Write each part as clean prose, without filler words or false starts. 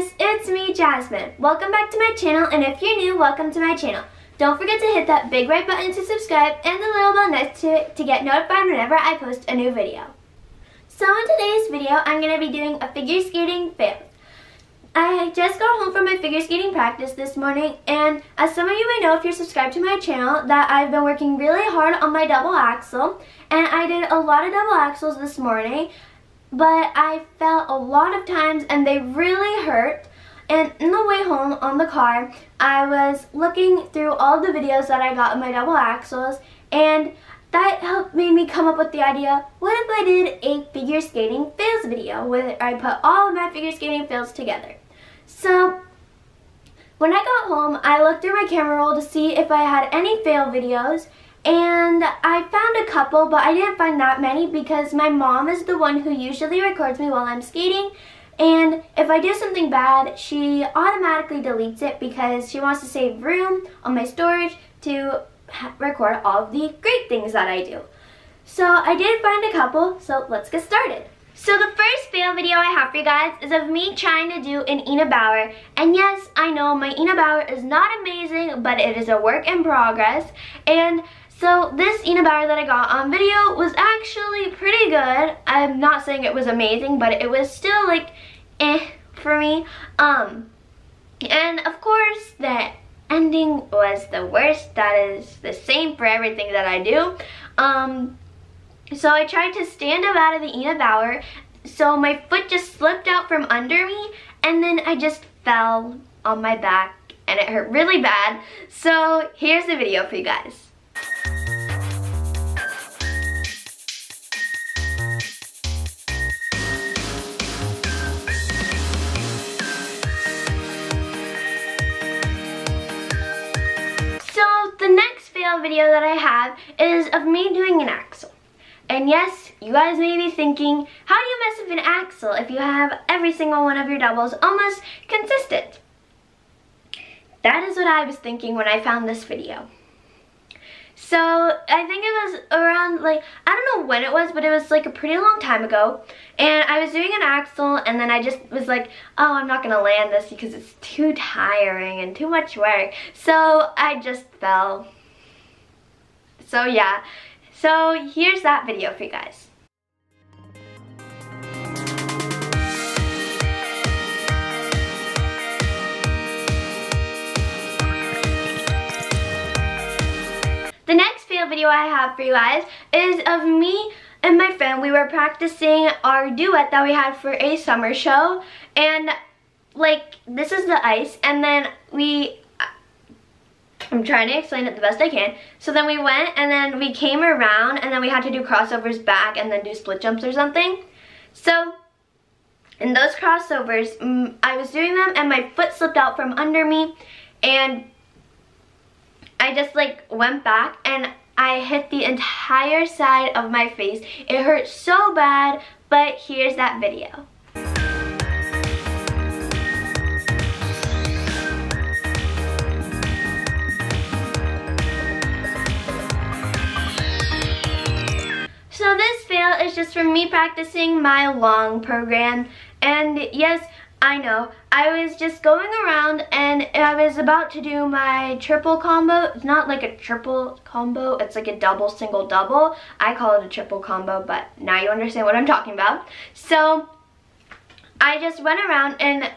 guys, it's me, Jasmine. Welcome back to my channel, and if you're new, welcome to my channel. Don't forget to hit that big red button to subscribe and the little bell next to it to get notified whenever I post a new video. So in today's video, I'm going to be doing a figure skating fail. I just got home from my figure skating practice this morning, and as some of you may know if you're subscribed to my channel, that I've been working really hard on my double axel, and I did a lot of double axels this morning. But I fell a lot of times and they really hurt. And on the way home on the car, I was looking through all the videos that I got of my double axels, and that helped made me come up with the idea, what if I did a figure skating fails video where I put all of my figure skating fails together. So when I got home, I looked through my camera roll to see if I had any fail videos, and I found a couple, but I didn't find that many because my mom is the one who usually records me while I'm skating, and if I do something bad, she automatically deletes it because she wants to save room on my storage to record all the great things that I do. So I did find a couple, so let's get started. So the first fail video I have for you guys is of me trying to do an Ina Bauer. And yes, I know my Ina Bauer is not amazing, but it is a work in progress. And so this Ina Bauer that I got on video was actually pretty good. I'm not saying it was amazing, but it was still like eh for me. And of course the ending was the worst. That is the same for everything that I do. So I tried to stand up out of the Ina Bauer, so my foot just slipped out from under me, and then I just fell on my back and it hurt really bad. So here's the video for you guys. Video that I have is of me doing an axel. And yes, you guys may be thinking, how do you mess up an axel if you have every single one of your doubles almost consistent? That is what I was thinking when I found this video. So I think it was around, like, I don't know when it was, but it was like a pretty long time ago, and I was doing an axel, and then I just was like, oh, I'm not gonna land this because it's too tiring and too much work, so I just fell. So yeah, so here's that video for you guys. The next fail video I have for you guys is of me and my friend. We were practicing our duet that we had for a summer show, and like this is the ice, and then I'm trying to explain it the best I can. So then we went, and then we came around, and then we had to do crossovers back and then do split jumps or something. So in those crossovers, I was doing them and my foot slipped out from under me, and I just like went back and I hit the entire side of my face. It hurt so bad, but here's that video. So this fail is just from me practicing my long program, and yes, I know, I was just going around and I was about to do my triple combo. It's not like a triple combo, it's like a double single double. I call it a triple combo, but now you understand what I'm talking about. So I just went around, and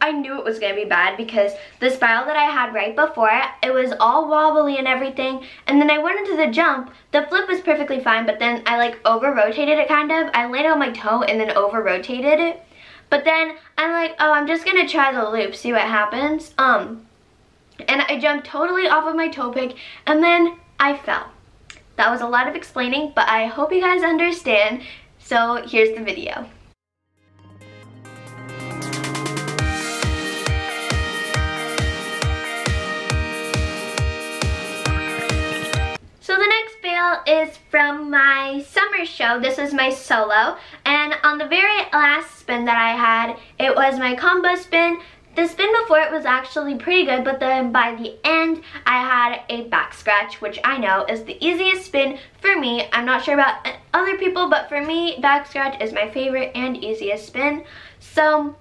I knew it was going to be bad because the spiral that I had right before it was all wobbly and everything, and then I went into the jump. The flip was perfectly fine, but then I like over-rotated it kind of. I landed on my toe and then over-rotated it, but then I'm like, oh, I'm just going to try the loop, see what happens. And I jumped totally off of my toe pick, and then I fell. That was a lot of explaining, but I hope you guys understand, so here's the video. Is from my summer show. This is my solo, and on the very last spin that I had, it was my combo spin. The spin before it was actually pretty good, but then by the end I had a back scratch, which I know is the easiest spin for me. I'm not sure about other people, but for me, back scratch is my favorite and easiest spin. So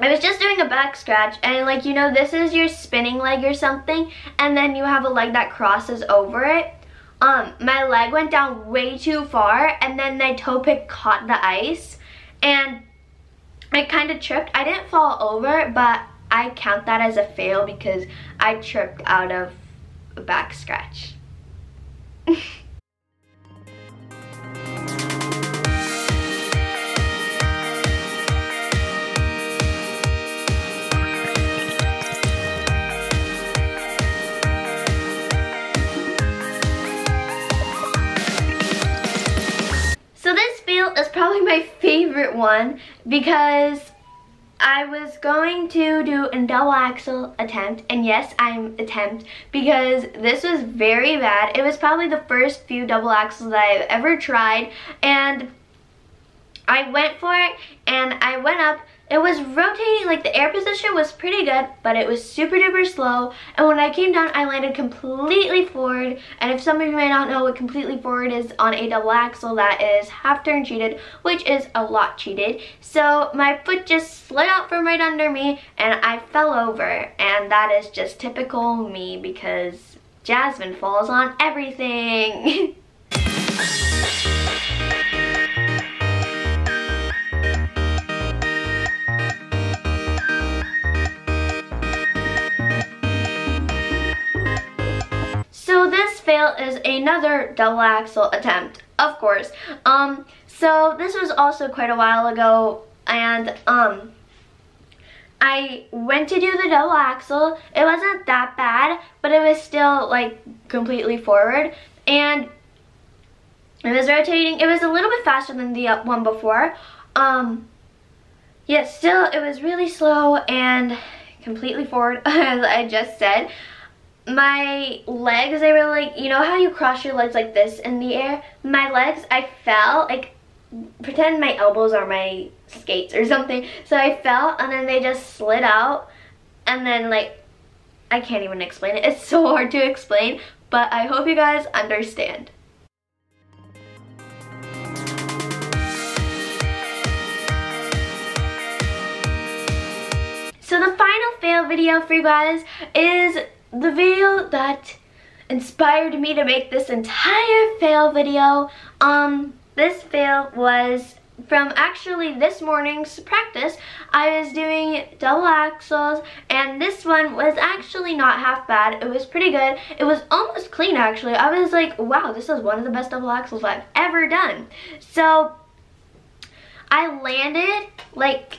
I was just doing a back scratch, and like, you know, this is your spinning leg or something, and then you have a leg that crosses over it. My leg went down way too far, and then my toe pick caught the ice, and I kind of tripped. I didn't fall over, but I count that as a fail because I tripped out of a back scratch. Is probably my favorite one because I was going to do a double axel attempt, and yes, I'm attempt because this was very bad. It was probably the first few double axels that I've ever tried, and I went for it and I went up. It was rotating, like the air position was pretty good, but it was super duper slow, and when I came down I landed completely forward. And if some of you may not know what completely forward is on a double axel, that is half turn cheated, which is a lot cheated. So my foot just slid out from right under me and I fell over, and that is just typical me because Jasmine falls on everything. Is another double axel attempt, of course. So this was also quite a while ago, and I went to do the double axel. It wasn't that bad, but it was still like completely forward, and it was rotating. It was a little bit faster than the one before. Yet still it was really slow and completely forward, as I just said. My legs, they were like, you know how you cross your legs like this in the air? My legs, I fell, like pretend my elbows are my skates or something. So I fell and then they just slid out, and then like, I can't even explain it. It's so hard to explain, but I hope you guys understand. So the final fail video for you guys is the video that inspired me to make this entire fail video. This fail was from actually this morning's practice. I was doing double axels, and this one was actually not half bad. It was pretty good. It was almost clean, actually. I was like, wow, this is one of the best double axels I've ever done. So I landed like,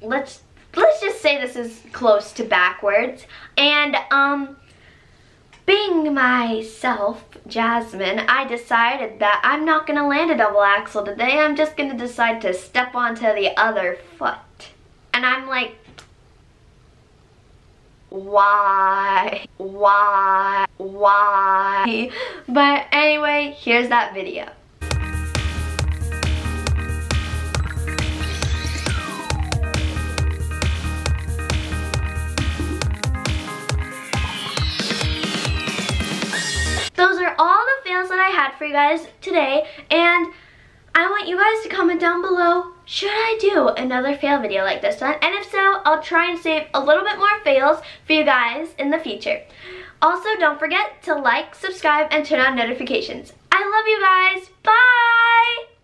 let's just say this is close to backwards, and being myself, Jasmine, I decided that I'm not gonna land a double axel today. I'm just gonna decide to step onto the other foot, and I'm like, why? But anyway, here's that video. Those are all the fails that I had for you guys today, and I want you guys to comment down below, should I do another fail video like this one? And if so, I'll try and save a little bit more fails for you guys in the future. Also, don't forget to like, subscribe, and turn on notifications. I love you guys. Bye!